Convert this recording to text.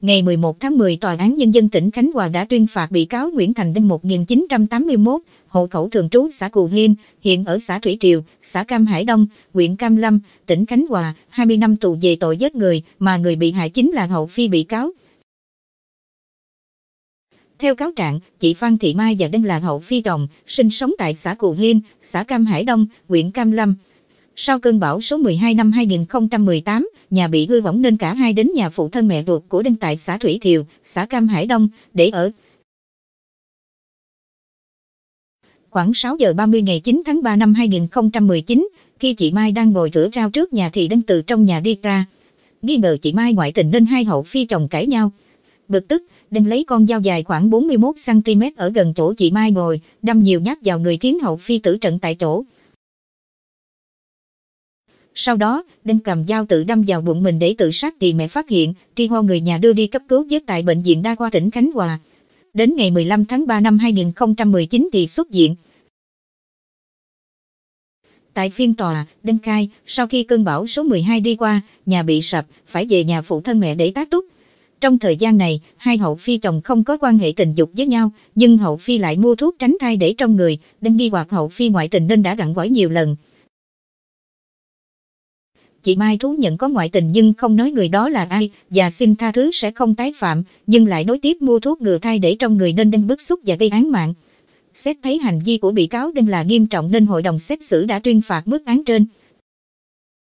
Ngày 11 tháng 10, Tòa án Nhân dân tỉnh Khánh Hòa đã tuyên phạt bị cáo Nguyễn Thành Đinh 1981, hộ khẩu thường trú xã Cù Hiên, hiện ở xã Thủy Triều, xã Cam Hải Đông, huyện Cam Lâm, tỉnh Khánh Hòa, 20 năm tù về tội giết người, mà người bị hại chính là Hậu Phi bị cáo. Theo cáo trạng, chị Phan Thị Mai và Đinh là Hậu Phi chồng, sinh sống tại xã Cù Hiên, xã Cam Hải Đông, huyện Cam Lâm. Sau cơn bão số 12 năm 2018, nhà bị hư hỏng nên cả hai đến nhà phụ thân mẹ ruột của Đinh tại xã Thủy Triều, xã Cam Hải Đông, để ở. Khoảng 6 giờ 30 ngày 9 tháng 3 năm 2019, khi chị Mai đang ngồi rửa rau trước nhà thì Đinh từ trong nhà đi ra. Nghi ngờ chị Mai ngoại tình nên hai Hậu Phi chồng cãi nhau. Bực tức, Đinh lấy con dao dài khoảng 41 cm ở gần chỗ chị Mai ngồi, đâm nhiều nhát vào người khiến Hậu Phi tử trận tại chỗ. Sau đó, Đinh cầm dao tự đâm vào bụng mình để tự sát thì mẹ phát hiện, tri hô người nhà đưa đi cấp cứu giết tại Bệnh viện Đa khoa tỉnh Khánh Hòa. Đến ngày 15 tháng 3 năm 2019 thì xuất viện. Tại phiên tòa, Đinh khai, sau khi cơn bão số 12 đi qua, nhà bị sập, phải về nhà phụ thân mẹ để tá túc. Trong thời gian này, hai Hậu Phi chồng không có quan hệ tình dục với nhau, nhưng Hậu Phi lại mua thuốc tránh thai để trong người, Đinh nghi hoặc Hậu Phi ngoại tình nên đã gặn hỏi nhiều lần. Chị Mai thú nhận có ngoại tình nhưng không nói người đó là ai và xin tha thứ sẽ không tái phạm, nhưng lại nói tiếp mua thuốc ngừa thai để trong người nên Đinh bức xúc và gây án mạng. Xét thấy hành vi của bị cáo Đinh là nghiêm trọng nên hội đồng xét xử đã tuyên phạt mức án trên.